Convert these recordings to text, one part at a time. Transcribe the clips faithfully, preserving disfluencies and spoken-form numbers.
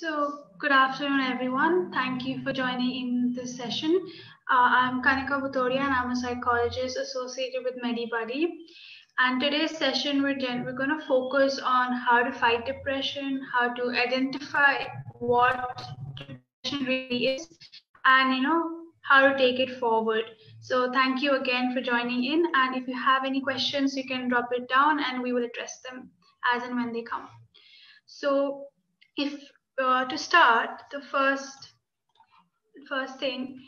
So good afternoon, everyone. Thank you for joining in this session. Uh, I'm Kanika Butoria, and I'm a psychologist associated with MediBuddy. And today's session, we're, we're going to focus on how to fight depression, how to identify what depression really is, and you know how to take it forward. So thank you again for joining in. And if you have any questions, you can drop it down, and we will address them as and when they come. So if uh, to start, the first first thing,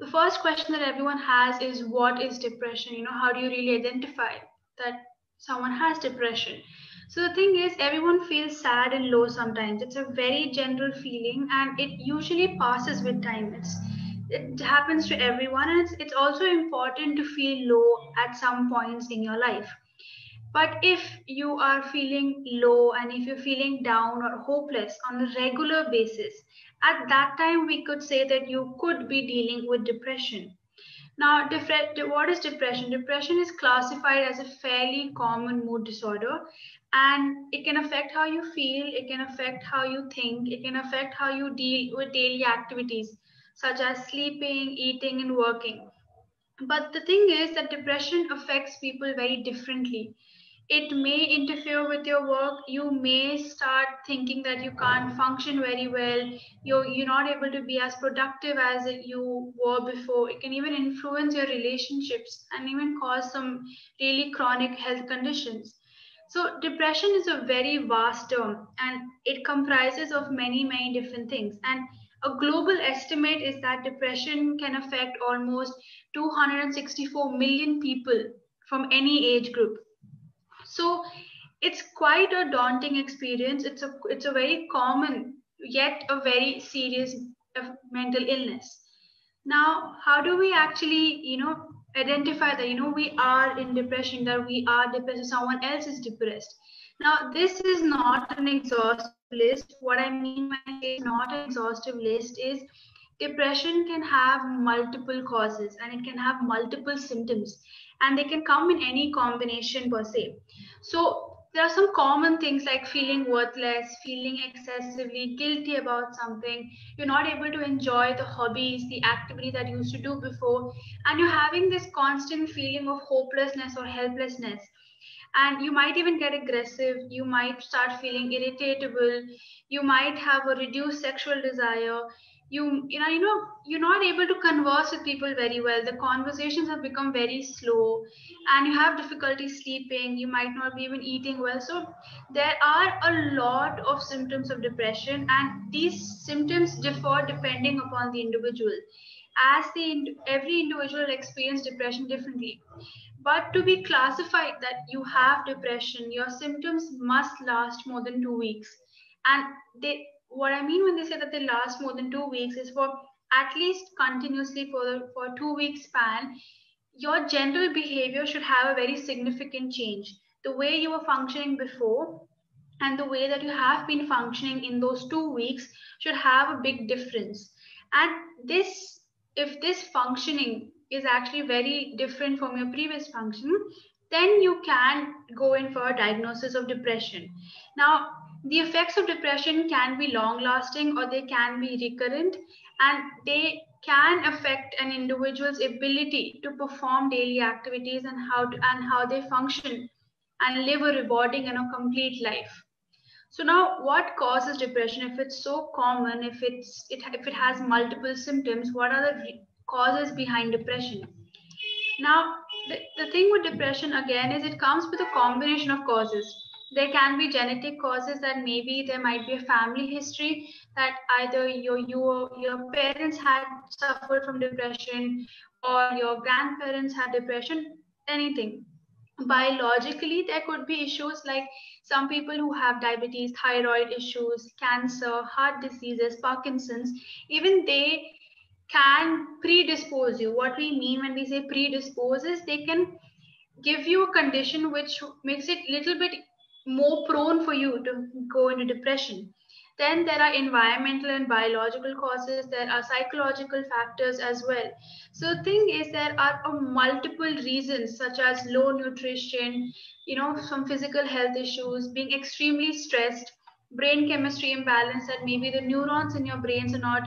the first question that everyone has is, what is depression? You know, how do you really identify that someone has depression? So the thing is, everyone feels sad and low sometimes. It's a very general feeling, and it usually passes with time. It's, it happens to everyone, and it's, it's also important to feel low at some points in your life. But if you are feeling low and if you're feeling down or hopeless on a regular basis, at that time, we could say that you could be dealing with depression. Now, what is depression? Depression is classified as a fairly common mood disorder, and it can affect how you feel, it can affect how you think, it can affect how you deal with daily activities, such as sleeping, eating, and working. But the thing is that depression affects people very differently. It may interfere with your work. You may start thinking that you can't function very well. You're, you're not able to be as productive as you were before. It can even influence your relationships and even cause some really chronic health conditions. So depression is a very vast term, and it comprises of many, many different things. And a global estimate is that depression can affect almost two hundred sixty-four million people from any age group. So it's quite a daunting experience. It's a, it's a very common, yet a very serious mental illness. Now, how do we actually, you know, identify that, you know, we are in depression, that we are depressed, someone else is depressed? Now, this is not an exhaustive list. What I mean by it's not an exhaustive list is depression can have multiple causes, and it can have multiple symptoms, and they can come in any combination per se. So there are some common things like feeling worthless, feeling excessively guilty about something. You're not able to enjoy the hobbies, the activity that you used to do before, and you're having this constant feeling of hopelessness or helplessness. And you might even get aggressive. You might start feeling irritable. You might have a reduced sexual desire. You, you know, you know, you're not able to converse with people very well. The conversations have become very slow, and you have difficulty sleeping. You might not be even eating well. So there are a lot of symptoms of depression, and these symptoms differ depending upon the individual, as the every individual experiences depression differently. But to be classified that you have depression, your symptoms must last more than two weeks. And they, what I mean when they say that they last more than two weeks is for at least continuously for, the, for a two-week span, your general behavior should have a very significant change. The way you were functioning before and the way that you have been functioning in those two weeks should have a big difference. And this, if this functioning is actually very different from your previous function, then you can go in for a diagnosis of depression. Now, the effects of depression can be long-lasting, or they can be recurrent, and they can affect an individual's ability to perform daily activities and how to, and how they function and live a rewarding and a complete life. So now, what causes depression? If it's so common, if it's it if it has multiple symptoms, what are the causes behind depression? Now, the, the thing with depression again is it comes with a combination of causes. There can be genetic causes, that maybe there might be a family history that either your, your, your parents had suffered from depression, or your grandparents had depression, anything. Biologically, there could be issues like some people who have diabetes, thyroid issues, cancer, heart diseases, Parkinson's, even they can predispose you. What we mean when we say predispose is they can give you a condition which makes it a little bit more prone for you to go into depression. Then there are environmental and biological causes. There are psychological factors as well. So the thing is, there are multiple reasons, such as low nutrition, you know, some physical health issues, being extremely stressed, brain chemistry imbalance, that maybe the neurons in your brains are not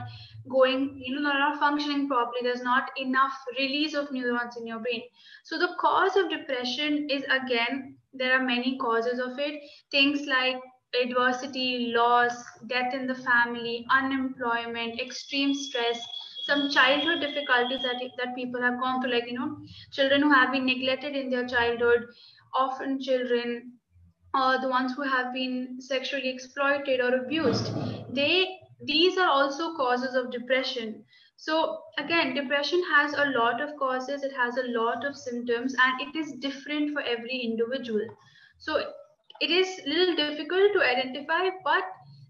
going, you know, not functioning properly. There's not enough release of neurons in your brain. So the cause of depression is, again, there are many causes of it. Things like adversity, loss, death in the family, unemployment, extreme stress, some childhood difficulties that that people have gone through, like, you know, children who have been neglected in their childhood, orphan children, or the ones who have been sexually exploited or abused. They, these are also causes of depression. So again, depression has a lot of causes, it has a lot of symptoms, and it is different for every individual. So it is a little difficult to identify, but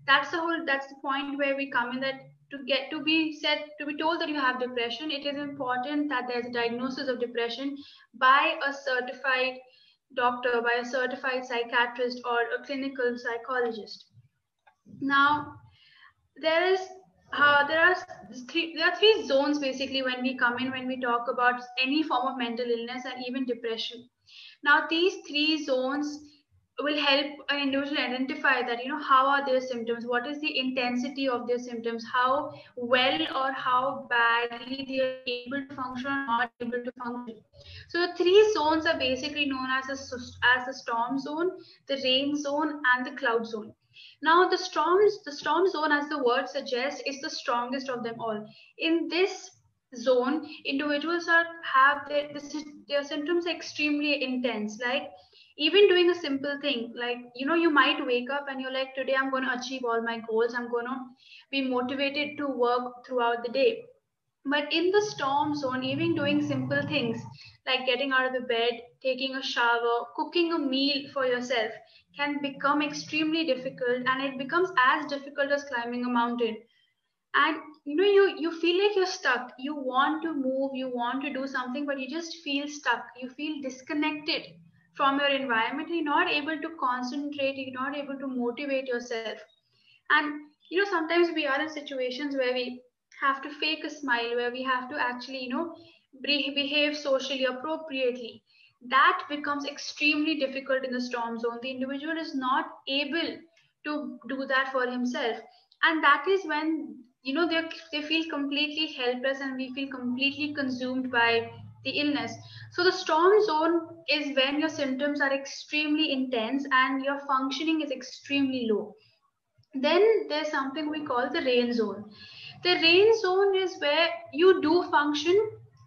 that's the whole, that's the point where we come in, that to get to be said, to be told that you have depression, it is important that there's a diagnosis of depression by a certified doctor, by a certified psychiatrist or a clinical psychologist. Now, there is uh, there are three, there are three zones basically when we come in, when we talk about any form of mental illness and even depression. Now, these three zones will help an individual identify that, you know, how are their symptoms, what is the intensity of their symptoms, how well or how badly they are able to function or not able to function. So the three zones are basically known as a, as the storm zone, the rain zone, and the cloud zone. Now the storms, the storm zone, as the word suggests, is the strongest of them all. In this zone, individuals are have their, their symptoms are extremely intense, like even doing a simple thing, like, you know, you might wake up and you're like, today I'm going to achieve all my goals, I'm going to be motivated to work throughout the day. But in the storm zone, even doing simple things like getting out of the bed, taking a shower, cooking a meal for yourself can become extremely difficult, and it becomes as difficult as climbing a mountain. And, you know, you, you feel like you're stuck. You want to move, you want to do something, but you just feel stuck. You feel disconnected from your environment, you're not able to concentrate, you're not able to motivate yourself. And, you know, sometimes we are in situations where we have to fake a smile, where we have to actually, you know, behave socially appropriately. That becomes extremely difficult in the storm zone. The individual is not able to do that for himself. And that is when, you know, they they feel completely helpless, and we feel completely consumed by the illness. So the storm zone is when your symptoms are extremely intense and your functioning is extremely low. Then there's something we call the rain zone. The rain zone is where you do function,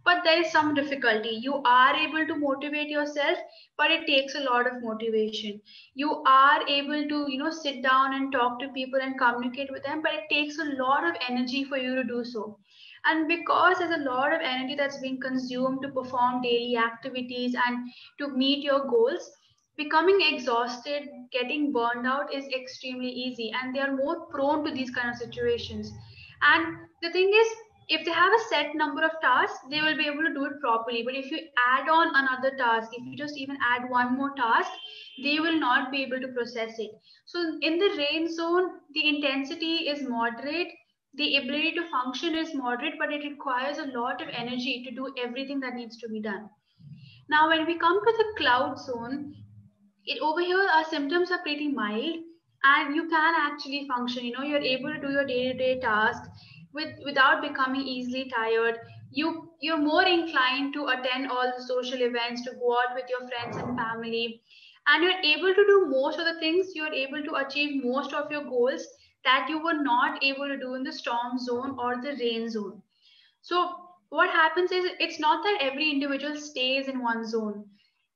but there is some difficulty. You are able to motivate yourself, but it takes a lot of motivation. You are able to, you know, sit down and talk to people and communicate with them, but it takes a lot of energy for you to do so. And because there's a lot of energy that's being consumed to perform daily activities and to meet your goals, becoming exhausted, getting burned out is extremely easy. And they are more prone to these kind of situations. And the thing is, if they have a set number of tasks, they will be able to do it properly. But if you add on another task, if you just even add one more task, they will not be able to process it. So in the rain zone, the intensity is moderate. The ability to function is moderate, but it requires a lot of energy to do everything that needs to be done. Now, when we come to the cloud zone, it, over here, our symptoms are pretty mild and you can actually function. You know, you're able to do your day-to-day tasks with, without becoming easily tired. You, you're more inclined to attend all the social events, to go out with your friends and family, and you're able to do most of the things. You're able to achieve most of your goals that you were not able to do in the storm zone or the rain zone. So what happens is, it's not that every individual stays in one zone.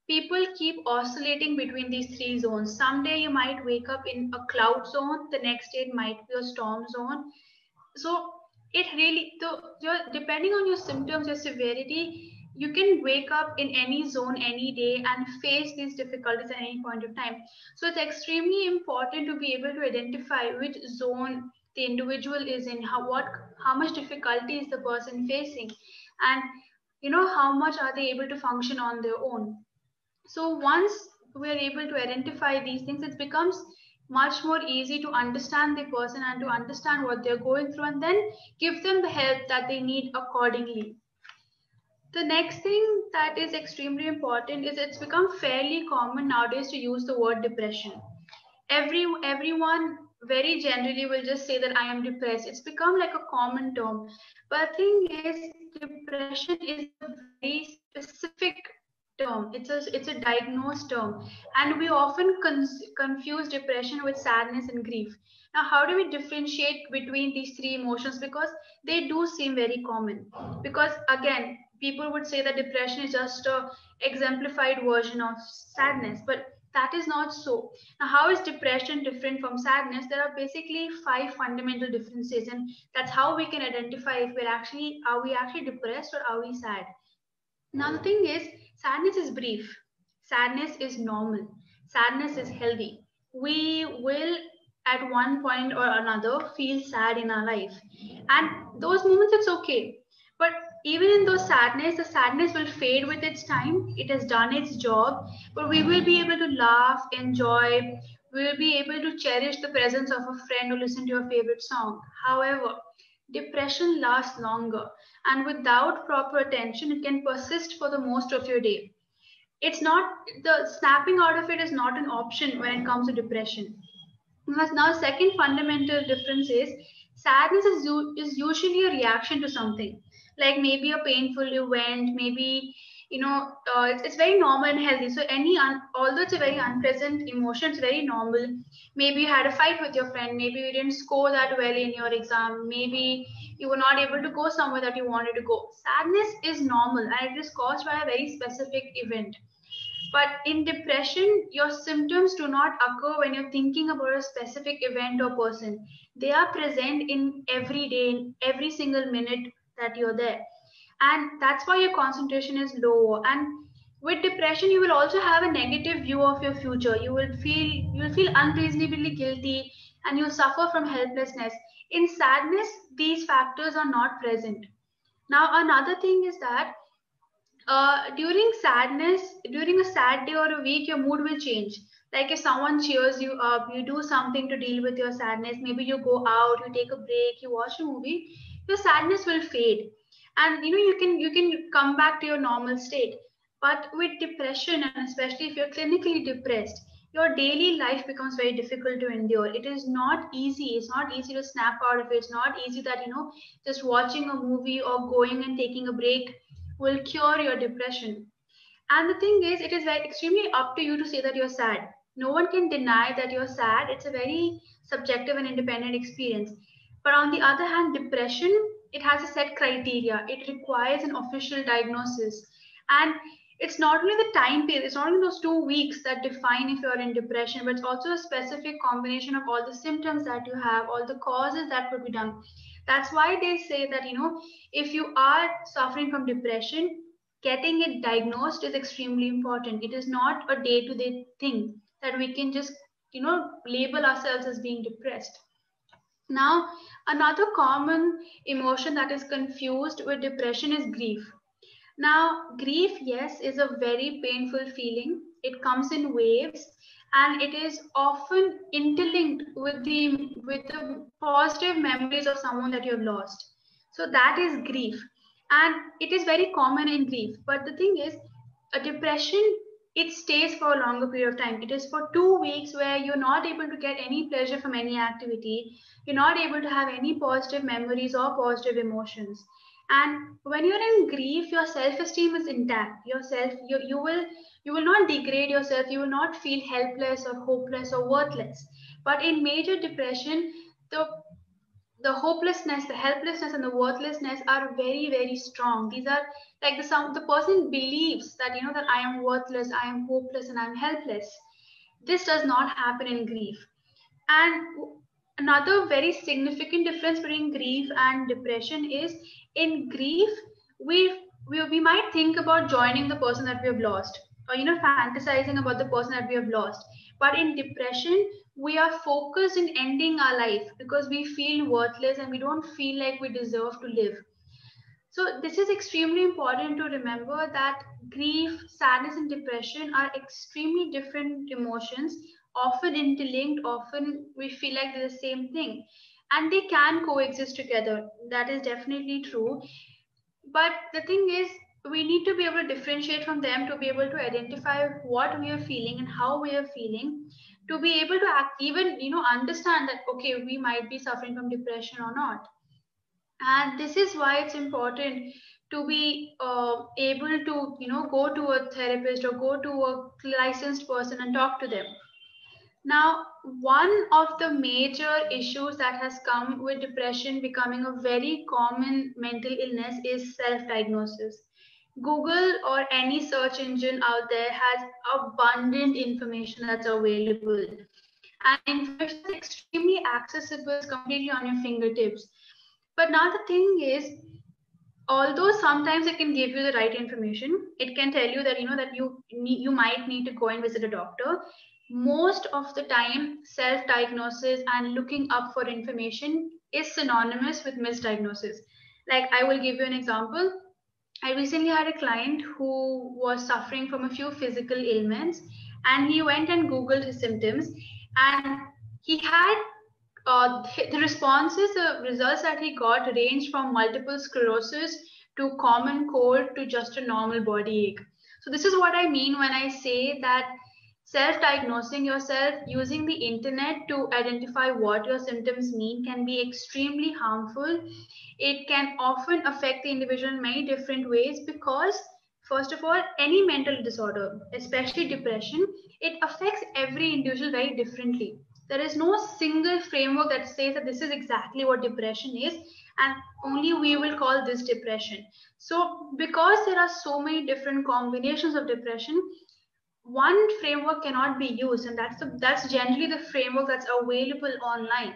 People keep oscillating between these three zones. Someday you might wake up in a cloud zone, the next day it might be a storm zone. So it really, so depending on your symptoms, your severity, you can wake up in any zone any day and face these difficulties at any point of time. So it's extremely important to be able to identify which zone the individual is in, how, what, how much difficulty is the person facing, and, you know, how much are they able to function on their own. So once we're able to identify these things, it becomes much more easy to understand the person and to understand what they're going through, and then give them the help that they need accordingly. The next thing that is extremely important is, it's become fairly common nowadays to use the word depression. Every, everyone, very generally will just say that I am depressed. It's become like a common term. But the thing is, depression is a very specific term. It's a it's a diagnosed term, and we often confuse depression with sadness and grief. Now, how do we differentiate between these three emotions? Because they do seem very common. Because again, people would say that depression is just a exemplified version of sadness, but that is not so. Now, how is depression different from sadness? There are basically five fundamental differences, and that's how we can identify if we're actually, are we actually depressed or are we sad? Now, the thing is, sadness is brief. Sadness is normal. Sadness is healthy. We will at one point or another feel sad in our life. And those moments, it's okay. But even in those sadness, the sadness will fade with its time. It has done its job, but we will be able to laugh, enjoy. We will be able to cherish the presence of a friend or listen to your favorite song. However, depression lasts longer, and without proper attention, it can persist for the most of your day. It's not, the snapping out of it is not an option when it comes to depression. Now, second fundamental difference is sadness is, is usually a reaction to something. Like maybe a painful event, maybe, you know, uh, it's, it's very normal and healthy. So any, un although it's a very unpleasant emotion, it's very normal. Maybe you had a fight with your friend. Maybe you didn't score that well in your exam. Maybe you were not able to go somewhere that you wanted to go. Sadness is normal, and it is caused by a very specific event. But in depression, your symptoms do not occur when you're thinking about a specific event or person. They are present in every day, in every single minute that you're there, and that's why your concentration is low. And with depression, you will also have a negative view of your future. You will feel you'll feel unreasonably guilty, and you'll suffer from helplessness. In sadness, these factors are not present. Now, another thing is that uh, during sadness, during a sad day or a week, your mood will change. Like if someone cheers you up, you do something to deal with your sadness. Maybe you go out, you take a break, you watch a movie. Your sadness will fade, and you know you can you can come back to your normal state. But with depression, and especially if you're clinically depressed, your daily life becomes very difficult to endure. It is not easy. It's not easy to snap out of it. It's not easy that you know just watching a movie or going and taking a break will cure your depression. And the thing is, it is very extremely up to you to say that you're sad. No one can deny that you're sad. It's a very subjective and independent experience. But on the other hand, depression, it has a set criteria. It requires an official diagnosis. And it's not only the time period, it's not only those two weeks that define if you're in depression, but it's also a specific combination of all the symptoms that you have, all the causes that could be done. That's why they say that, you know, if you are suffering from depression, getting it diagnosed is extremely important. It is not a day-to-day thing that we can just, you know, label ourselves as being depressed. Now, another common emotion that is confused with depression is grief. Now, grief, yes, is a very painful feeling. It comes in waves, and it is often interlinked with the, with the positive memories of someone that you've lost. So that is grief. And it is very common in grief. But the thing is, a depression, it stays for a longer period of time. It is for two weeks where you're not able to get any pleasure from any activity. You're not able to have any positive memories or positive emotions. And when you're in grief, your self-esteem is intact. Yourself, you, you will you will not degrade yourself. You will not feel helpless or hopeless or worthless. But in major depression, the the hopelessness, the helplessness, and the worthlessness are very, very strong. These are like the some the person believes that, you know, that I am worthless, I am hopeless, and I'm helpless. This does not happen in grief. And another very significant difference between grief and depression is in grief, we we we might think about joining the person that we have lost, or you know, fantasizing about the person that we have lost. But in depression, we are focused in ending our life because we feel worthless and we don't feel like we deserve to live. So this is extremely important to remember, that grief, sadness, and depression are extremely different emotions, often interlinked, often we feel like they're the same thing. And they can coexist together. That is definitely true. But the thing is, we need to be able to differentiate from them to be able to identify what we are feeling and how we are feeling, to be able to act, even you know understand that okay, we might be suffering from depression or not. And this is why it's important to be uh, able to you know go to a therapist or go to a licensed person and talk to them. Now, one of the major issues that has come with depression becoming a very common mental illness is self-diagnosis. Google or any search engine out there has abundant information that's available, and information is extremely accessible, completely on your fingertips. But now the thing is, although sometimes it can give you the right information, it can tell you that you know that you need, you might need to go and visit a doctor. Most of the time, self-diagnosis and looking up for information is synonymous with misdiagnosis. Like, I will give you an example. I recently had a client who was suffering from a few physical ailments, and he went and Googled his symptoms, and he had uh, the responses, the results that he got ranged from multiple sclerosis to common cold to just a normal body ache. So this is what I mean when I say that self-diagnosing yourself using the internet to identify what your symptoms mean can be extremely harmful. It can often affect the individual in many different ways because, first of all, any mental disorder, especially depression, it affects every individual very differently. There is no single framework that says that this is exactly what depression is, and only we will call this depression. So because there are so many different combinations of depression, one framework cannot be used, and that's the, that's generally the framework that's available online.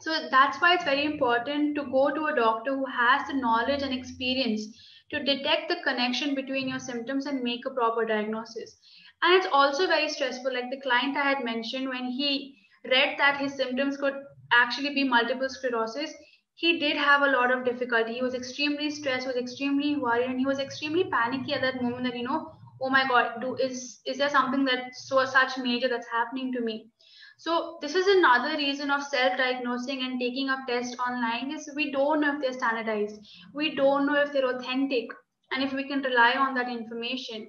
So that's why it's very important to go to a doctor who has the knowledge and experience to detect the connection between your symptoms and make a proper diagnosis. And it's also very stressful, like the client I had mentioned, when he read that his symptoms could actually be multiple sclerosis, he did have a lot of difficulty. He was extremely stressed, was extremely worried, and he was extremely panicky at that moment that, you know, oh my God, do is is there something that so such major that's happening to me? So this is another reason of self-diagnosing and taking up tests online is we don't know if they're standardized. We don't know if they're authentic and if we can rely on that information.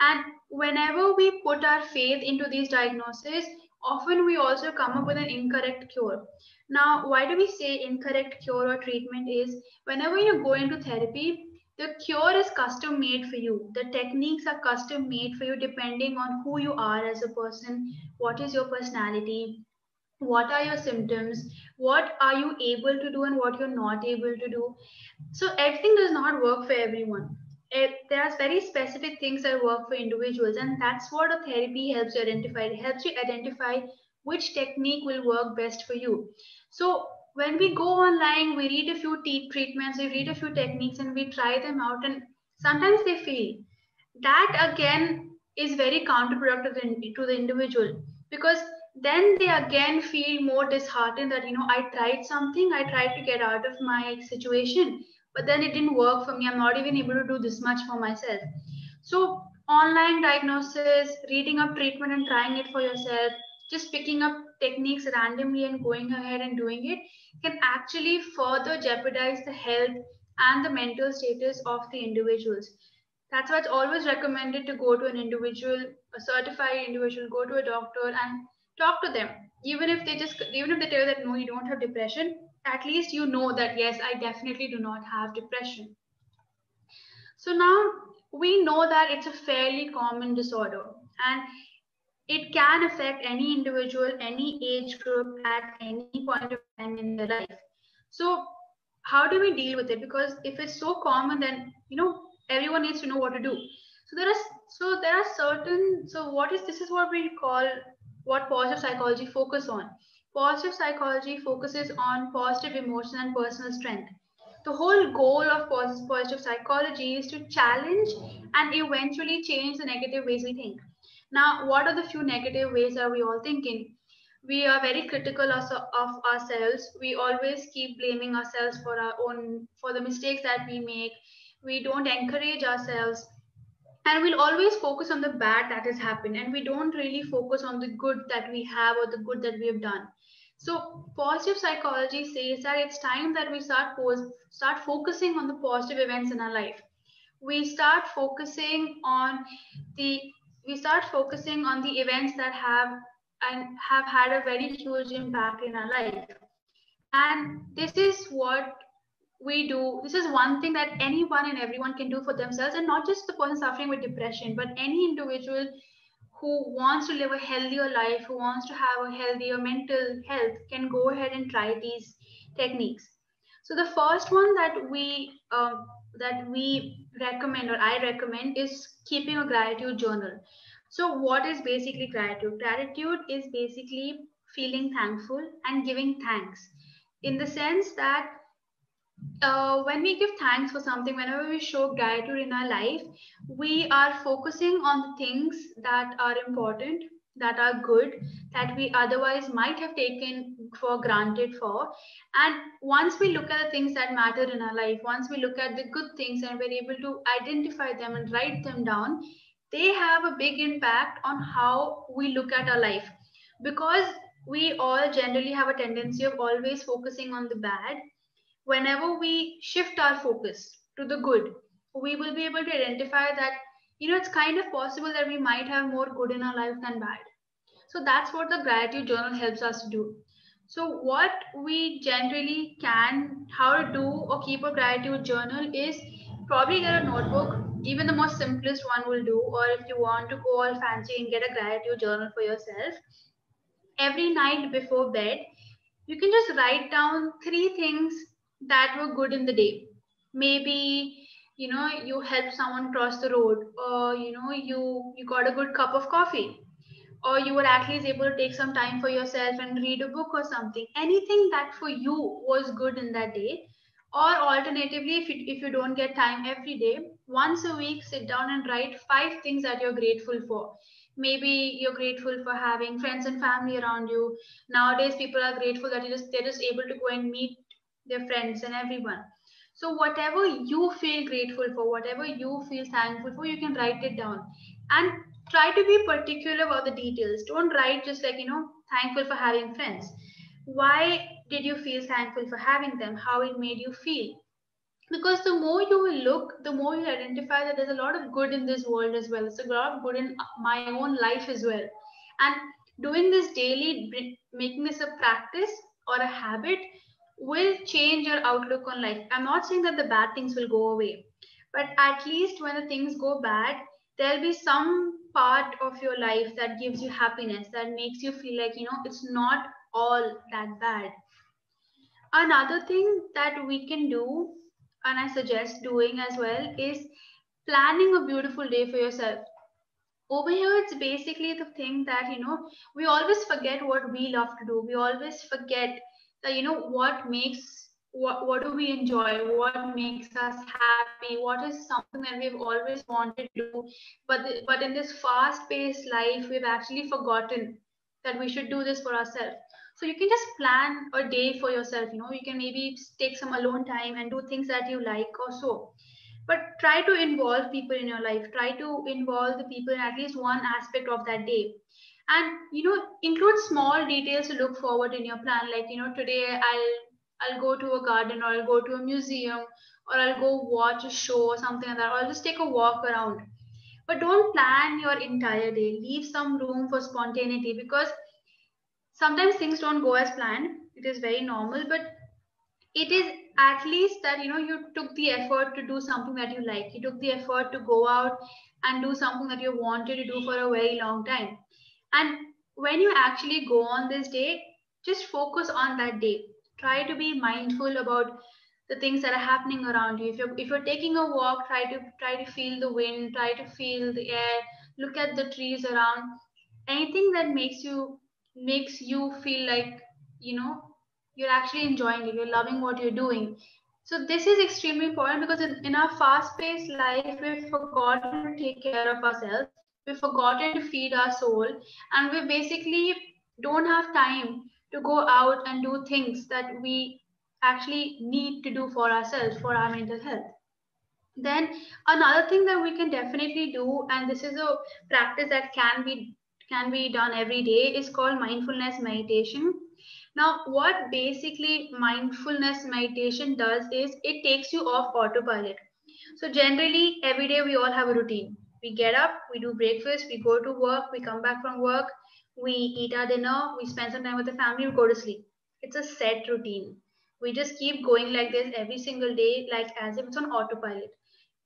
And whenever we put our faith into these diagnoses, often we also come up with an incorrect cure. Now, why do we say incorrect cure or treatment is whenever you go into therapy, the cure is custom made for you. The techniques are custom made for you depending on who you are as a person, what is your personality, what are your symptoms, what are you able to do and what you're not able to do. So everything does not work for everyone. It, there are very specific things that work for individuals, and that's what a therapy helps you identify. It helps you identify which technique will work best for you. So when we go online, we read a few treatments, we read a few techniques, and we try them out, and sometimes they fail. That again is very counterproductive to the individual, because then they again feel more disheartened that, you know, I tried something, I tried to get out of my situation, but then it didn't work for me. I'm not even able to do this much for myself. So online diagnosis, reading up treatment and trying it for yourself, just picking up techniques randomly and going ahead and doing it can actually further jeopardize the health and the mental status of the individuals. That's why it's always recommended to go to an individual, a certified individual, go to a doctor and talk to them. Even if they just, even if they tell you that no, you don't have depression, at least you know that yes, I definitely do not have depression. So now we know that it's a fairly common disorder, and it can affect any individual, any age group at any point of time in their life. So how do we deal with it? Because if it's so common, then, you know, everyone needs to know what to do. So there are, so there are certain, so what is, this is what we call, what positive psychology focus on. Positive psychology focuses on positive emotion and personal strength. The whole goal of positive psychology is to challenge and eventually change the negative ways we think. Now, what are the few negative ways are we all thinking? We are very critical of ourselves. We always keep blaming ourselves for our own, for the mistakes that we make. We don't encourage ourselves. And we'll always focus on the bad that has happened. And we don't really focus on the good that we have or the good that we have done. So positive psychology says that it's time that we start, start focusing on the positive events in our life. We start focusing on the We start focusing on the events that have and have had a very huge impact in our life. And this is what we do. This is one thing that anyone and everyone can do for themselves, and not just the person suffering with depression, but any individual who wants to live a healthier life, who wants to have a healthier mental health, can go ahead and try these techniques. So the first one that we uh, that we recommend, or I recommend, is keeping a gratitude journal. So what is basically gratitude? Gratitude is basically feeling thankful and giving thanks, in the sense that uh, when we give thanks for something, whenever we show gratitude in our life, we are focusing on the things that are important, that are good, that we otherwise might have taken for granted for. And once we look at the things that matter in our life, once we look at the good things and we're able to identify them and write them down, they have a big impact on how we look at our life, because we all generally have a tendency of always focusing on the bad. Whenever we shift our focus to the good, we will be able to identify that, you know, it's kind of possible that we might have more good in our life than bad. So that's what the gratitude journal helps us to do. So what we generally can, how to do or keep a gratitude journal is probably get a notebook. Even the most simplest one will do. Or if you want to go all fancy and get a gratitude journal for yourself, every night before bed, you can just write down three things that were good in the day. Maybe, you know, you helped someone cross the road, or you know, you you got a good cup of coffee, or you were at least able to take some time for yourself and read a book or something. Anything that for you was good in that day. Or alternatively, if you, if you don't get time every day, once a week, sit down and write five things that you're grateful for. Maybe you're grateful for having friends and family around you. Nowadays, people are grateful that you're just, they're just able to go and meet their friends and everyone. So whatever you feel grateful for, whatever you feel thankful for, you can write it down. And try to be particular about the details. Don't write just like, you know, thankful for having friends. Why did you feel thankful for having them? How it made you feel? Because the more you will look, the more you identify that there's a lot of good in this world as well. There's a lot of good in my own life as well. And doing this daily, making this a practice or a habit, will change your outlook on life. I'm not saying that the bad things will go away, but at least when the things go bad, there'll be some part of your life that gives you happiness, that makes you feel like, you know, it's not all that bad. Another thing that we can do, and I suggest doing as well, is planning a beautiful day for yourself. Over here, it's basically the thing that, you know, we always forget what we love to do. We always forget that, you know, what makes, what, what do we enjoy, what makes us happy, what is something that we've always wanted to do, but, the, but in this fast-paced life, we've actually forgotten that we should do this for ourselves. So you can just plan a day for yourself, you know, you can maybe take some alone time and do things that you like or so. But try to involve people in your life, try to involve the people in at least one aspect of that day. And, you know, include small details to look forward in your plan. Like, you know, today I'll I'll go to a garden, or I'll go to a museum, or I'll go watch a show or something like that, or I'll just take a walk around. But don't plan your entire day. Leave some room for spontaneity, because sometimes things don't go as planned. It is very normal, but it is at least that, you know, you took the effort to do something that you like. You took the effort to go out and do something that you wanted to do for a very long time. And when you actually go on this day, just focus on that day. Try to be mindful about the things that are happening around you. If you're, if you're taking a walk, try to try to feel the wind, try to feel the air, look at the trees around. Anything that makes you, makes you feel like, you know, you're actually enjoying it, you're loving what you're doing. So this is extremely important, because in, in our fast-paced life, we've forgotten to take care of ourselves. We've forgotten to feed our soul, and we basically don't have time to go out and do things that we actually need to do for ourselves, for our mental health. Then another thing that we can definitely do, and this is a practice that can be can be done every day, is called mindfulness meditation. Now, what basically mindfulness meditation does is it takes you off autopilot. So generally, every day we all have a routine. We get up, we do breakfast, we go to work, we come back from work, we eat our dinner, we spend some time with the family, we go to sleep. It's a set routine. We just keep going like this every single day, like as if it's on autopilot.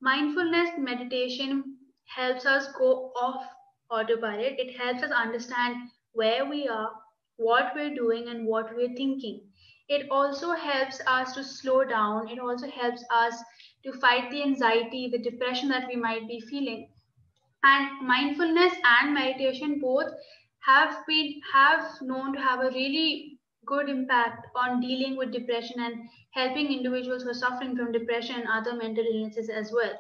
Mindfulness meditation helps us go off autopilot. It helps us understand where we are, what we're doing, and what we're thinking. It also helps us to slow down. It also helps us to fight the anxiety, the depression that we might be feeling. And mindfulness and meditation both have been have known to have a really good impact on dealing with depression and helping individuals who are suffering from depression and other mental illnesses as well.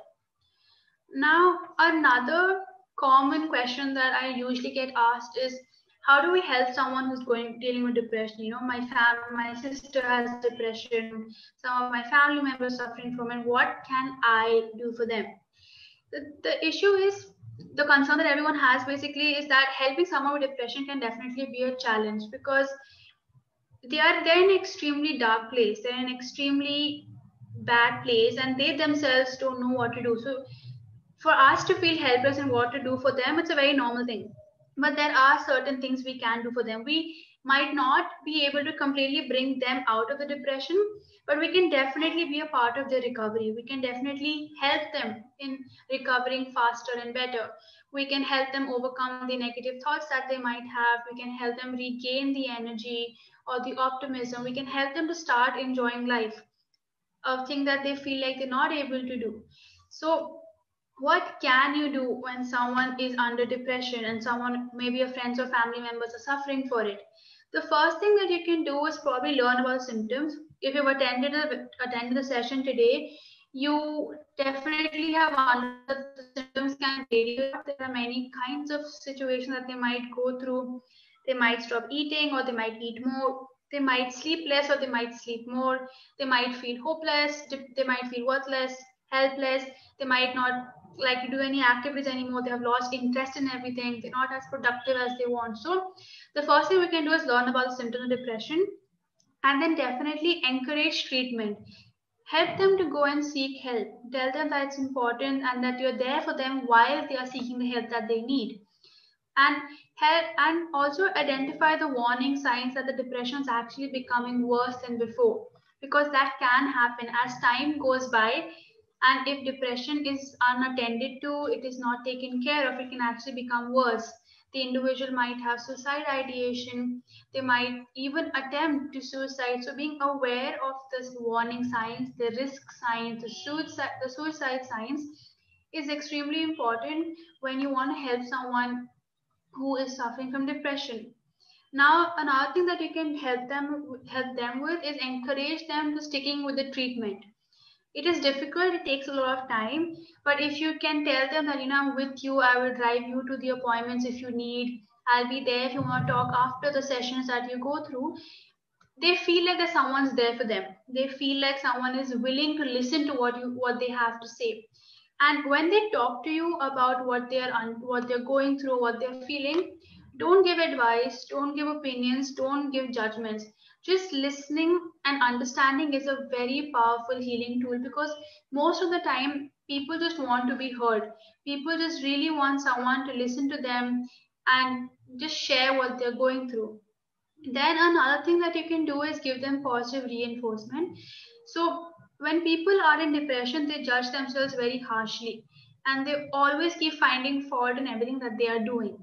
Now, another common question that I usually get asked is, how do we help someone who's going dealing with depression? You know, my fam, my sister has depression, some of my family members suffering from it. What can I do for them? The, the issue is, the concern that everyone has basically is that helping someone with depression can definitely be a challenge, because they are they're in an extremely dark place. They're in an extremely bad place, and they themselves don't know what to do. So for us to feel helpless and what to do for them, it's a very normal thing. But there are certain things we can do for them. We might not be able to completely bring them out of the depression, but we can definitely be a part of their recovery. We can definitely help them in recovering faster and better. We can help them overcome the negative thoughts that they might have. We can help them regain the energy or the optimism. We can help them to start enjoying life, a thing that they feel like they're not able to do. So what can you do when someone is under depression and someone, maybe your friends or family members, are suffering for it? The first thing that you can do is probably learn about symptoms. If you've attended a, attended the session today, you definitely have understood the symptoms can vary. There are many kinds of situations that they might go through. They might stop eating, or they might eat more. They might sleep less, or they might sleep more. They might feel hopeless. They might feel worthless, helpless. They might not like to do any activities anymore. They have lost interest in everything. They're not as productive as they want. So the first thing we can do is learn about the symptoms of depression. And then definitely encourage treatment. Help them to go and seek help. Tell them that it's important and that you're there for them while they are seeking the help that they need. And help, and also identify the warning signs that the depression is actually becoming worse than before, because that can happen as time goes by. And if depression is unattended to, it is not taken care of, it can actually become worse. The individual might have suicide ideation. They might even attempt to suicide. So being aware of the warning signs, the risk signs, the suicide, the suicide signs is extremely important when you want to help someone who is suffering from depression. Now, another thing that you can help them, help them with is encourage them to sticking with the treatment. It is difficult, it takes a lot of time, but if you can tell them that, you know, I'm with you, I will drive you to the appointments if you need, I'll be there if you want to talk after the sessions that you go through, they feel like that someone's there for them. They feel like someone is willing to listen to what you what they have to say. And when they talk to you about what they're what they're going through, what they're feeling, don't give advice, don't give opinions, don't give judgments. Just listening and understanding is a very powerful healing tool, because most of the time people just want to be heard. People just really want someone to listen to them and just share what they're going through. Then another thing that you can do is give them positive reinforcement. So when people are in depression, they judge themselves very harshly, and they always keep finding fault in everything that they are doing.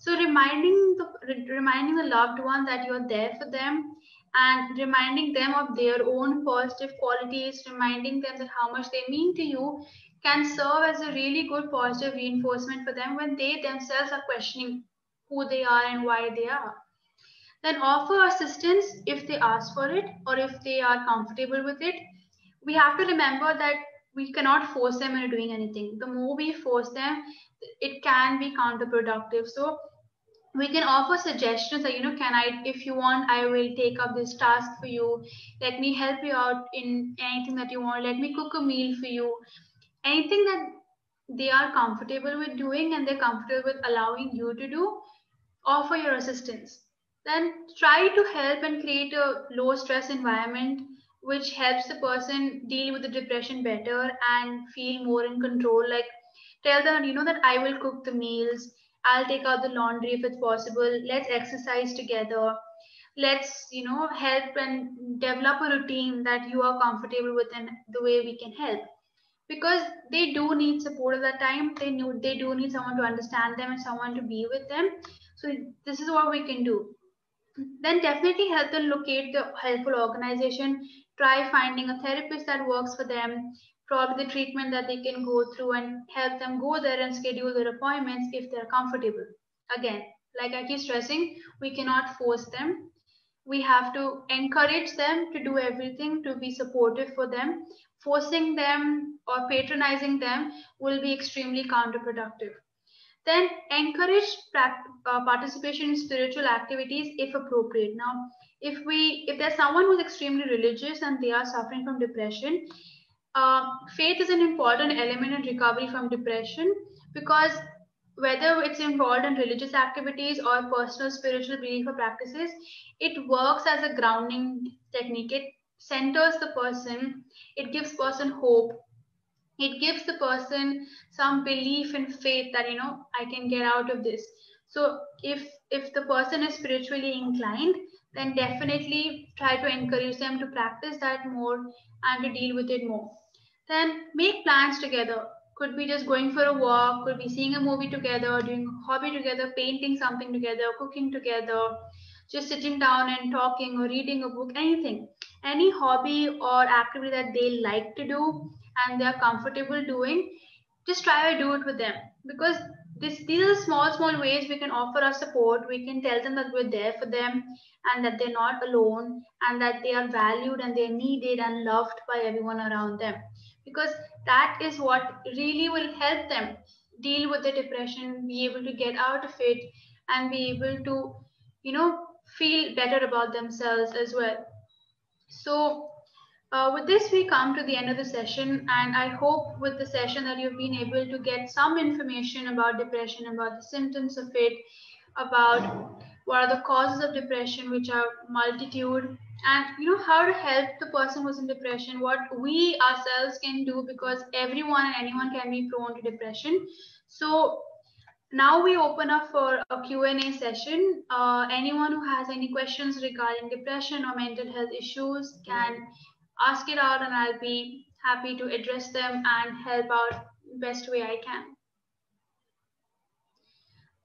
So reminding the, reminding the loved one that you're there for them, and reminding them of their own positive qualities, reminding them that how much they mean to you, can serve as a really good positive reinforcement for them when they themselves are questioning who they are and why they are. Then offer assistance if they ask for it, or if they are comfortable with it. We have to remember that we cannot force them into doing anything. The more we force them, it can be counterproductive. So we can offer suggestions that, you know, can I, if you want, I will take up this task for you. Let me help you out in anything that you want. Let me cook a meal for you. Anything that they are comfortable with doing and they're comfortable with allowing you to do, offer your assistance. Then try to help and create a low stress environment, which helps the person deal with the depression better and feel more in control. Like tell them, you know, that I will cook the meals. I'll take out the laundry if it's possible. Let's exercise together. Let's, you know, help and develop a routine that you are comfortable with and the way we can help. Because they do need support at that time. They knew they do need someone to understand them and someone to be with them. So this is what we can do. Then definitely help them locate the helpful organization. Try finding a therapist that works for them, probably the treatment that they can go through, and help them go there and schedule their appointments if they're comfortable. Again, like I keep stressing, we cannot force them. We have to encourage them to do everything, to be supportive for them. Forcing them or patronizing them will be extremely counterproductive. Then encourage participation in spiritual activities if appropriate. Now, if we, if there's someone who's extremely religious and they are suffering from depression, uh, faith is an important element in recovery from depression, because whether it's involved in religious activities or personal spiritual belief or practices, it works as a grounding technique. It centers the person, it gives person hope, it gives the person some belief and faith that, you know, I can get out of this. So if if the person is spiritually inclined, then definitely try to encourage them to practice that more and to deal with it more. Then make plans together. Could be just going for a walk, could be seeing a movie together, doing a hobby together, painting something together, cooking together, just sitting down and talking or reading a book, anything. Any hobby or activity that they like to do and they are comfortable doing, just try to do it with them. Because this, these are small, small ways we can offer our support. We can tell them that we're there for them and that they're not alone and that they are valued and they're needed and loved by everyone around them. Because that is what really will help them deal with the depression, be able to get out of it and be able to, you know, feel better about themselves as well. So uh, with this, we come to the end of the session, and I hope with the session that you've been able to get some information about depression, about the symptoms of it, about what are the causes of depression, which are multitude, and you know how to help the person who's in depression, what we ourselves can do, because everyone and anyone can be prone to depression. So now we open up for a Q and A session. Uh, anyone who has any questions regarding depression or mental health issues can ask it out, and I'll be happy to address them and help out best way I can.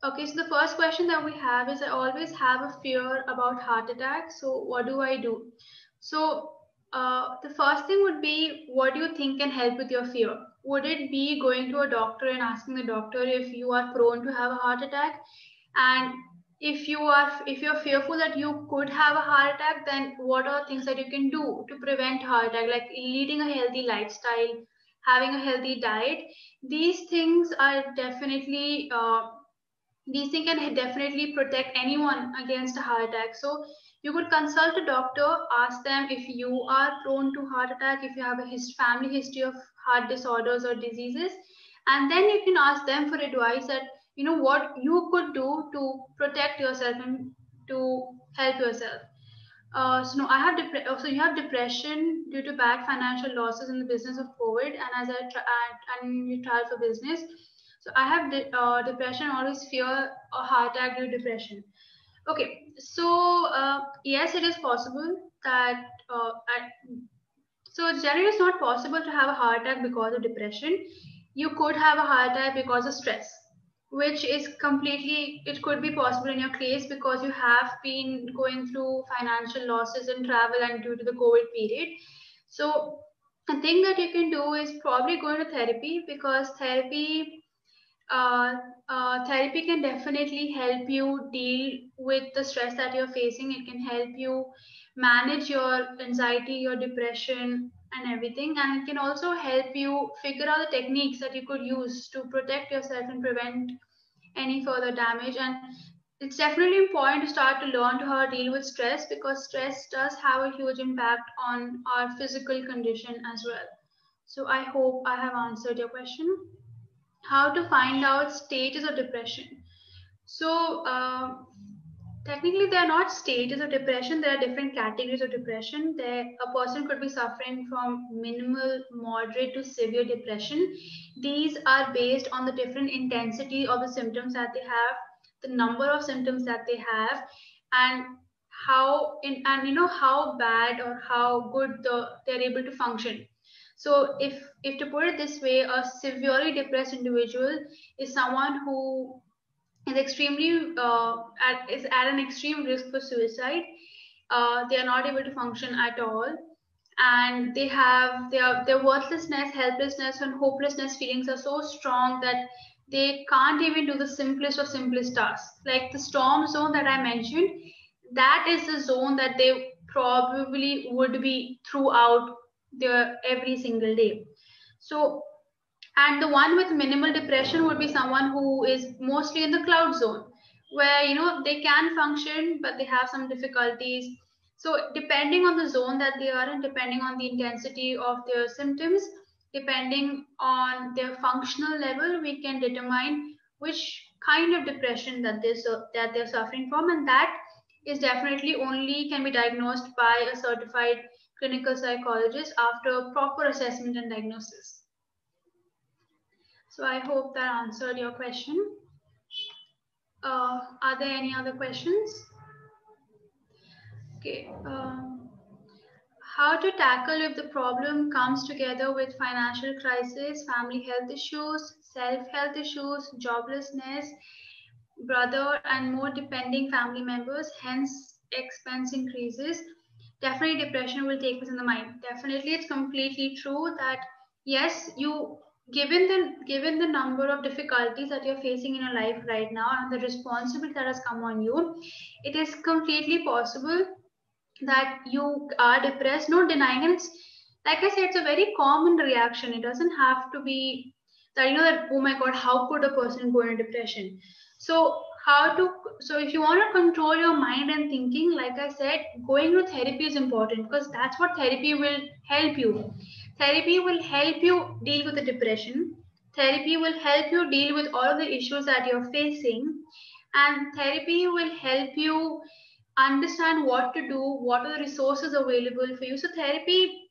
Okay, so the first question that we have is, I always have a fear about heart attack, so what do I do? So uh, the first thing would be, what do you think can help with your fear? Would it be going to a doctor and asking the doctor if you are prone to have a heart attack? And if you are, if you're fearful that you could have a heart attack, then what are things that you can do to prevent heart attack, like leading a healthy lifestyle, having a healthy diet? These things are definitely, uh, these things can definitely protect anyone against a heart attack. So you could consult a doctor, ask them if you are prone to heart attack, if you have a his family history of heart disorders or diseases, and then you can ask them for advice that, you know, what you could do to protect yourself and to help yourself. Uh, so no, I have dep- so you have depression due to bad financial losses in the business of COVID, and as I tra- and you trial for business. So I have de- uh, depression, always fear a heart attack due to depression. Okay, so uh, yes, it is possible that, uh, I, so generally it's not possible to have a heart attack because of depression. You could have a heart attack because of stress, which is completely, it could be possible in your case because you have been going through financial losses and travel and due to the COVID period. So the thing that you can do is probably go to therapy, because therapy Uh, uh, therapy can definitely help you deal with the stress that you're facing. It can help you manage your anxiety, your depression, and everything. And it can also help you figure out the techniques that you could use to protect yourself and prevent any further damage. And it's definitely important to start to learn how to deal with stress, because stress does have a huge impact on our physical condition as well. So I hope I have answered your question. How to find out stages of depression. So uh, Technically, there are not stages of depression. There are different categories of depression. There, a person could be suffering from minimal, moderate to severe depression. These are based on the different intensity of the symptoms that they have, the number of symptoms that they have, and how in and you know how bad or how good the, they're able to function. So, if if to put it this way, a severely depressed individual is someone who is extremely uh, at, is at an extreme risk for suicide. Uh, they are not able to function at all, and they have their their worthlessness, helplessness, and hopelessness feelings are so strong that they can't even do the simplest of simplest tasks. Like the storm zone that I mentioned, that is the zone that they probably would be throughout their every single day. So. And the one with minimal depression would be someone who is mostly in the cloud zone, where you know they can function, but they have some difficulties. So depending on the zone that they are in, depending on the intensity of their symptoms, depending on their functional level, we can determine which kind of depression that they that they're suffering from, and that is definitely only can be diagnosed by a certified clinical psychologist after proper assessment and diagnosis. So I hope that answered your question. Uh, are there any other questions? Okay. Um, how to tackle if the problem comes together with financial crisis, family health issues, self-health issues, joblessness, brother and more depending family members, hence expense increases. Definitely depression will take us in the mind. Definitely, it's completely true that yes, you Given the, given the number of difficulties that you're facing in your life right now and the responsibility that has come on you, it is completely possible that you are depressed, no denying. And it's, like I said, it's a very common reaction. It doesn't have to be that, you know, that, oh my God, how could a person go into depression? So how to, so if you want to control your mind and thinking, like I said, going to therapy is important because that's what therapy will help you. Therapy will help you deal with the depression. Therapy will help you deal with all of the issues that you're facing. And therapy will help you understand what to do, what are the resources available for you. So therapy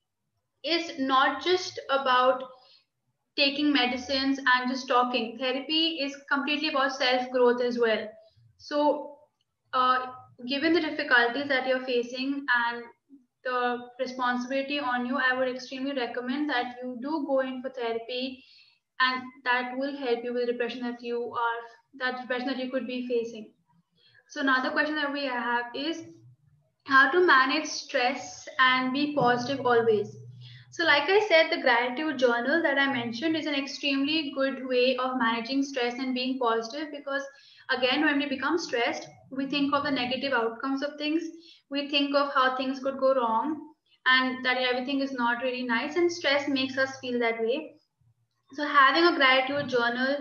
is not just about taking medicines and just talking. Therapy is completely about self-growth as well. So uh, given the difficulties that you're facing and the responsibility on you, I would extremely recommend that you do go in for therapy, and that will help you with depression that you are that depression that you could be facing. So another question that we have is how to manage stress and be positive always. So like I said, the gratitude journal that I mentioned is an extremely good way of managing stress and being positive, because again, when we become stressed, we think of the negative outcomes of things. We think of how things could go wrong and that everything is not really nice, and stress makes us feel that way. So having a gratitude journal,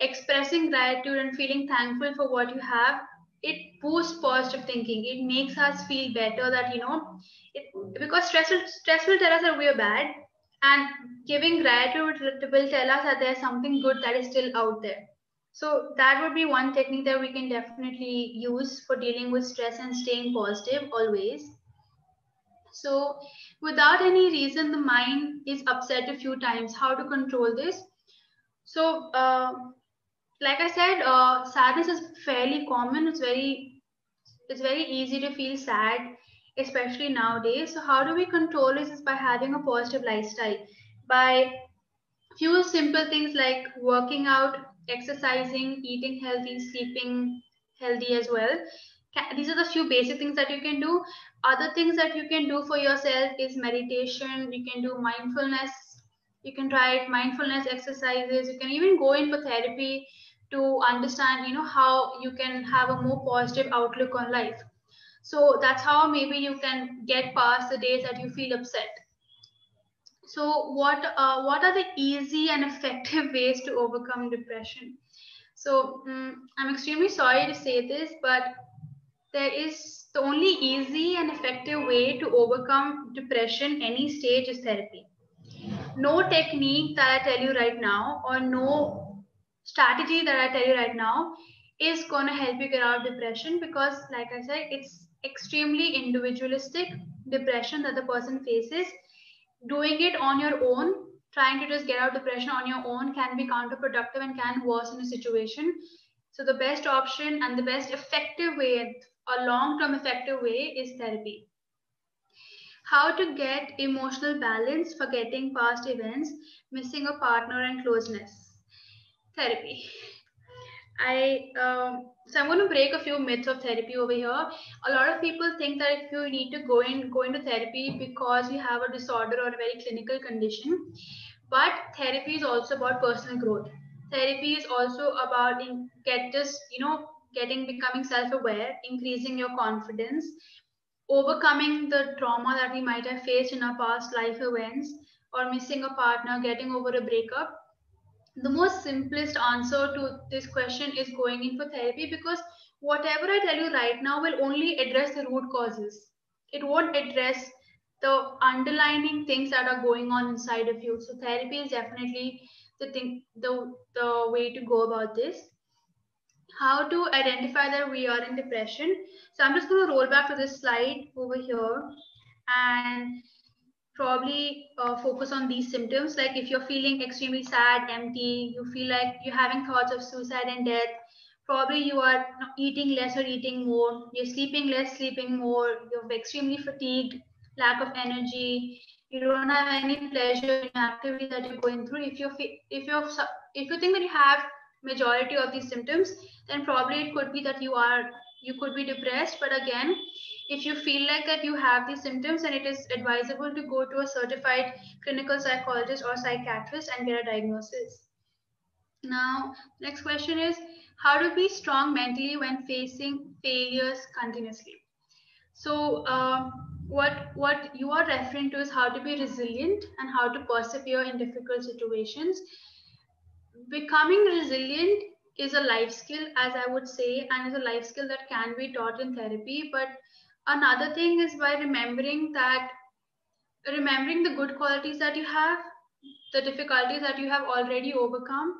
expressing gratitude and feeling thankful for what you have, it boosts positive thinking. It makes us feel better that, you know, it, because stress will, stress will tell us that we are bad, and giving gratitude will tell us that there's something good that is still out there. So that would be one technique that we can definitely use for dealing with stress and staying positive always. So without any reason, the mind is upset a few times. How to control this? So uh, like I said, uh, sadness is fairly common. It's very, it's very easy to feel sad, especially nowadays. So how do we control this is by having a positive lifestyle, by few simple things like working out, exercising, eating healthy, sleeping healthy as well. These are the few basic things that you can do. Other things that you can do for yourself is meditation. You can do mindfulness. You can try mindfulness exercises. You can even go in for therapy to understand, you know, how you can have a more positive outlook on life. So that's how maybe you can get past the days that you feel upset. So what uh, what are the easy and effective ways to overcome depression? So um, I'm extremely sorry to say this, but there is the only easy and effective way to overcome depression any stage is therapy. No technique that I tell you right now, or no strategy that I tell you right now is going to help you get out of depression, because like I said, it's extremely individualistic depression that the person faces. Doing it on your own, trying to just get out depression on your own, can be counterproductive and can worsen a situation. So the best option and the best effective way, a long-term effective way, is therapy. How to get emotional balance, forgetting past events, missing a partner, and closeness. Therapy. I um, so I'm going to break a few myths of therapy over here. A lot of people think that if you need to go in go into therapy because you have a disorder or a very clinical condition, but therapy is also about personal growth. Therapy is also about in, get just you know getting becoming self-aware, increasing your confidence, overcoming the trauma that we might have faced in our past life events, or missing a partner, getting over a breakup. The most simplest answer to this question is going in for therapy, because whatever I tell you right now will only address the root causes. It won't address the underlying things that are going on inside of you. So therapy is definitely the thing, the the way to go about this. How to identify that we are in depression. So I'm just going to roll back to this slide over here and probably uh, focus on these symptoms. Like if you're feeling extremely sad, empty, you feel like you're having thoughts of suicide and death, probably you are eating less or eating more, you're sleeping less, sleeping more, you're extremely fatigued, lack of energy, you don't have any pleasure in activity that you're going through. If you if you if you think that you have majority of these symptoms, then probably it could be that you are you could be depressed. But again, if you feel like that you have these symptoms, then it is advisable to go to a certified clinical psychologist or psychiatrist and get a diagnosis. Now, next question is how to be strong mentally when facing failures continuously. So uh, what, what you are referring to is how to be resilient and how to persevere in difficult situations. Becoming resilient is a life skill, as I would say, and is a life skill that can be taught in therapy. But another thing is by remembering that, remembering the good qualities that you have, the difficulties that you have already overcome,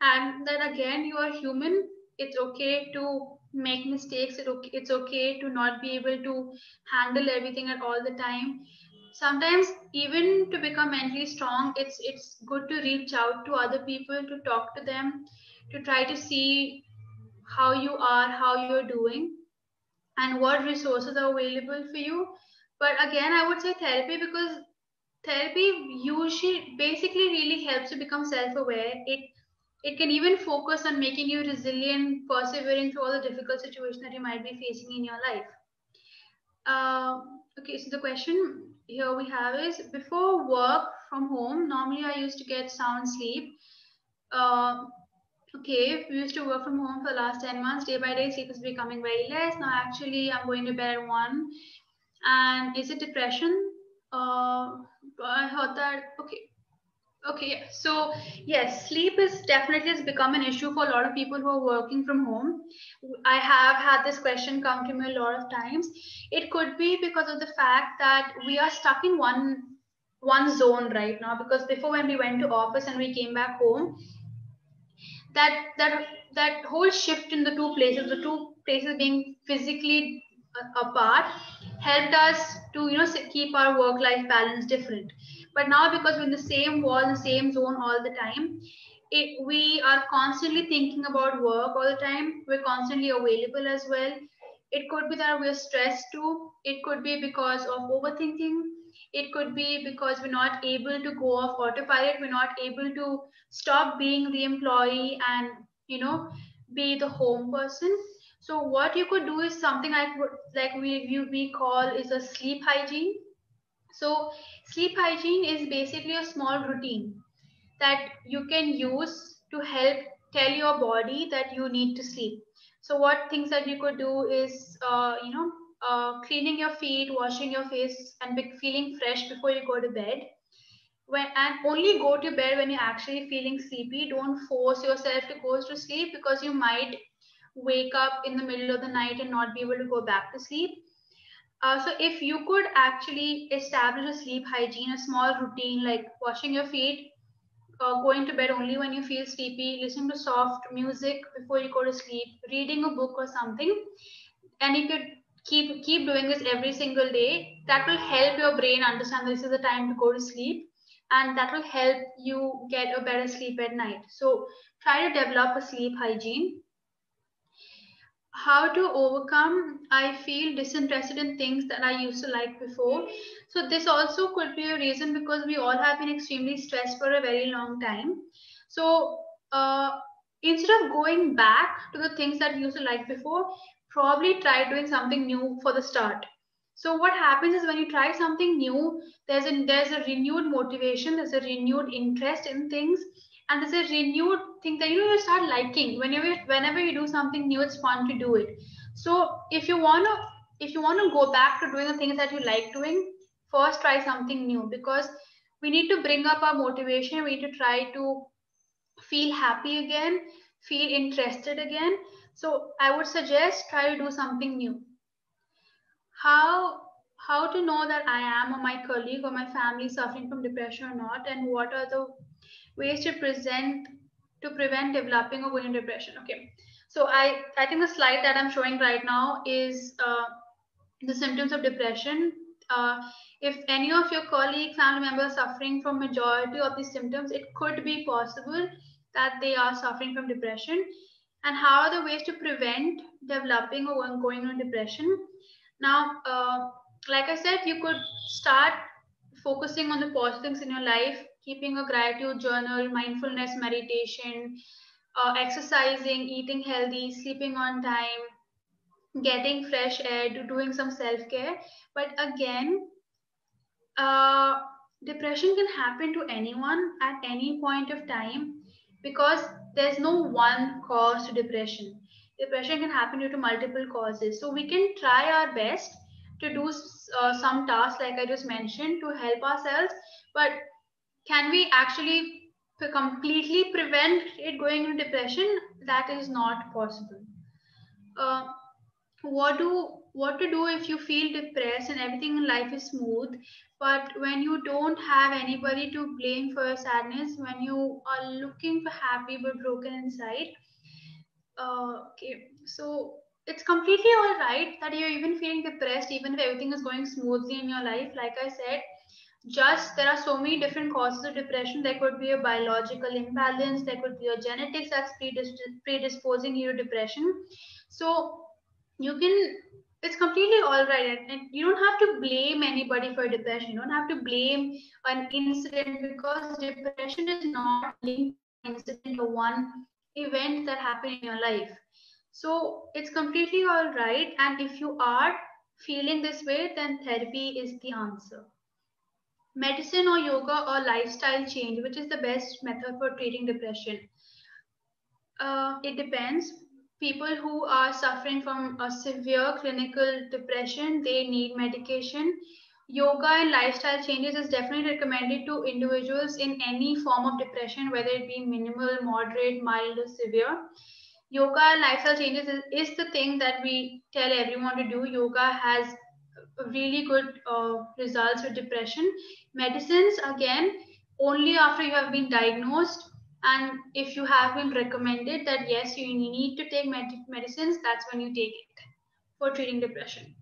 and that again, you are human. It's okay to make mistakes. It's okay to not be able to handle everything at all the time. Sometimes even to become mentally strong, it's, it's good to reach out to other people, to talk to them, to try to see how you are, how you're doing, and what resources are available for you. But again, I would say therapy, because therapy usually basically really helps you become self-aware. It it can even focus on making you resilient, persevering through all the difficult situations that you might be facing in your life. Uh, okay, so the question here we have is, before work from home, normally I used to get sound sleep. Uh, Okay, we used to work from home for the last ten months. Day by day, sleep is becoming very less. Now, actually, I'm going to bed at one. And is it depression? Uh, I heard that. Okay. Okay. So, yes, sleep is definitely has become an issue for a lot of people who are working from home. I have had this question come to me a lot of times. It could be because of the fact that we are stuck in one, one zone right now. Because before, when we went to office and we came back home, That, that that whole shift in the two places, the two places being physically apart, helped us to you know keep our work-life balance different. But now, because we're in the same wall, the same zone all the time, it, we are constantly thinking about work all the time. We're constantly available as well. It could be that we're stressed too. It could be because of overthinking. It could be because we're not able to go off autopilot. We're not able to stop being the employee and, you know, be the home person. So what you could do is something like, like we, we call is a sleep hygiene. So sleep hygiene is basically a small routine that you can use to help tell your body that you need to sleep. So what things that you could do is, uh, you know, Uh, cleaning your feet, washing your face, and be feeling fresh before you go to bed. When and only go to bed when you're actually feeling sleepy. Don't force yourself to go to sleep, because you might wake up in the middle of the night and not be able to go back to sleep. Uh, so if you could actually establish a sleep hygiene, a small routine like washing your feet, uh, going to bed only when you feel sleepy, listening to soft music before you go to sleep, reading a book or something. And if you keep keep doing this every single day, that will help your brain understand this is the time to go to sleep, and that will help you get a better sleep at night. So try to develop a sleep hygiene. How to overcome I feel disinterested in things that I used to like before. So this also could be a reason, because we all have been extremely stressed for a very long time. So uh, instead of going back to the things that you used to like before, probably try doing something new for the start. So what happens is, when you try something new, there's a, there's a renewed motivation, there's a renewed interest in things, and there's a renewed thing that, you know, you start liking. Whenever whenever you do something new, it's fun to do it. So if you want to if you want to go back to doing the things that you like doing, first try something new, because we need to bring up our motivation. We need to try to feel happy again, feel interested again. So I would suggest try to do something new. How how to know that I am or my colleague or my family suffering from depression or not, and what are the ways to present to prevent developing or going into depression. Okay, so I I think the slide that I'm showing right now is uh, the symptoms of depression. Uh, if any of your colleague, family members suffering from majority of these symptoms, it could be possible that they are suffering from depression. And how are the ways to prevent developing or going into depression? Now, uh, like I said, you could start focusing on the positive things in your life, keeping a gratitude journal, mindfulness meditation, uh, exercising, eating healthy, sleeping on time, getting fresh air, doing some self-care. But again, uh, depression can happen to anyone at any point of time, because there's no one cause to depression. Depression can happen due to multiple causes. So we can try our best to do uh, some tasks, like I just mentioned, to help ourselves. But can we actually completely prevent it going into depression? That is not possible. Uh, what do what to do if you feel depressed and everything in life is smooth, but when you don't have anybody to blame for your sadness, when you are looking for happy but broken inside? Uh, okay, so it's completely all right that you're even feeling depressed, even if everything is going smoothly in your life. Like I said, just there are so many different causes of depression. There could be a biological imbalance, there could be a genetics that's predisposing you to depression. So you can, it's completely all right, and you don't have to blame anybody for depression. You don't have to blame an incident, because depression is not linked to an incident or one event that happened in your life. So it's completely all right. And if you are feeling this way, then therapy is the answer. Medicine or yoga or lifestyle change, which is the best method for treating depression? Uh, it depends. People who are suffering from a severe clinical depression, they need medication. Yoga and lifestyle changes is definitely recommended to individuals in any form of depression, whether it be minimal, moderate, mild, or severe. Yoga and lifestyle changes is, is the thing that we tell everyone to do. Yoga has really good uh, results with depression. Medicines, again, only after you have been diagnosed, and if you have been recommended that yes, you need to take med medicines, that's when you take it for treating depression.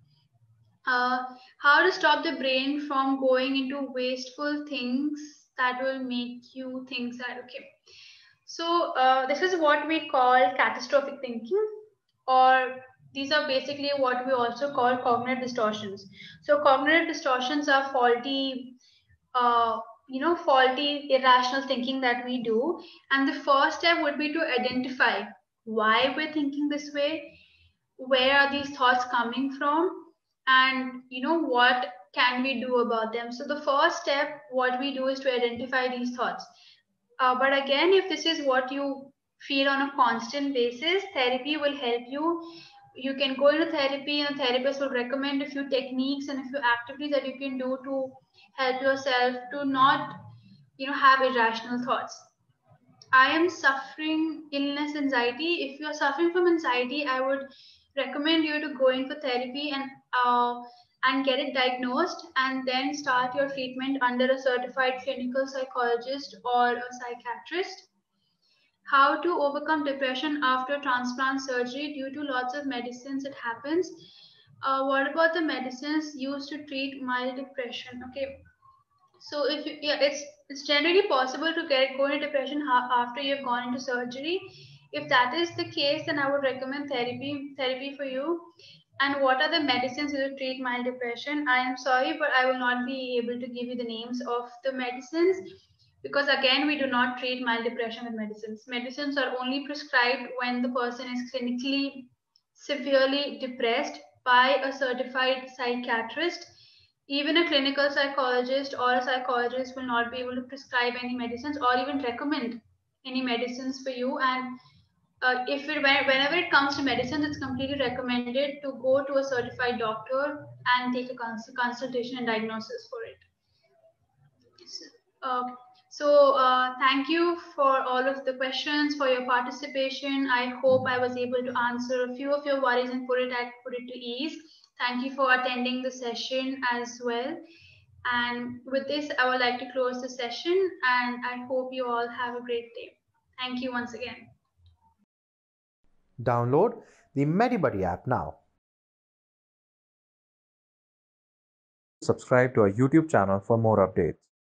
Uh, how to stop the brain from going into wasteful things that will make you think that, okay. So uh, this is what we call catastrophic thinking, or these are basically what we also call cognitive distortions. So cognitive distortions are faulty, uh, you know, faulty, irrational thinking that we do. And the first step would be to identify why we're thinking this way, where are these thoughts coming from, and, you know, what can we do about them. So the first step, what we do is to identify these thoughts. Uh, but again, if this is what you feel on a constant basis, therapy will help you. You can go into therapy, and a therapist will recommend a few techniques and a few activities that you can do to help yourself to not, you know, have irrational thoughts. I am suffering illness anxiety. If you are suffering from anxiety, I would recommend you to go in for therapy and uh, and get it diagnosed, and then start your treatment under a certified clinical psychologist or a psychiatrist. How to overcome depression after transplant surgery. Due to lots of medicines, it happens. Uh, what about the medicines used to treat mild depression? Okay, so if you, yeah, it's it's generally possible to get go into depression after you've gone into surgery. If that is the case, then I would recommend therapy therapy for you. And what are the medicines to treat mild depression? I am sorry, but I will not be able to give you the names of the medicines, because again, we do not treat mild depression with medicines. Medicines are only prescribed when the person is clinically severely depressed by a certified psychiatrist. Even a clinical psychologist or a psychologist will not be able to prescribe any medicines or even recommend any medicines for you. And Uh, if it, whenever it comes to medicines, it's completely recommended to go to a certified doctor and take a cons consultation and diagnosis for it. Uh, so uh, thank you for all of the questions, for your participation. I hope I was able to answer a few of your worries and put it at, put it to ease. Thank you for attending the session as well. And with this, I would like to close the session, and I hope you all have a great day. Thank you once again. Download the MediBuddy app now. Subscribe to our YouTube channel for more updates.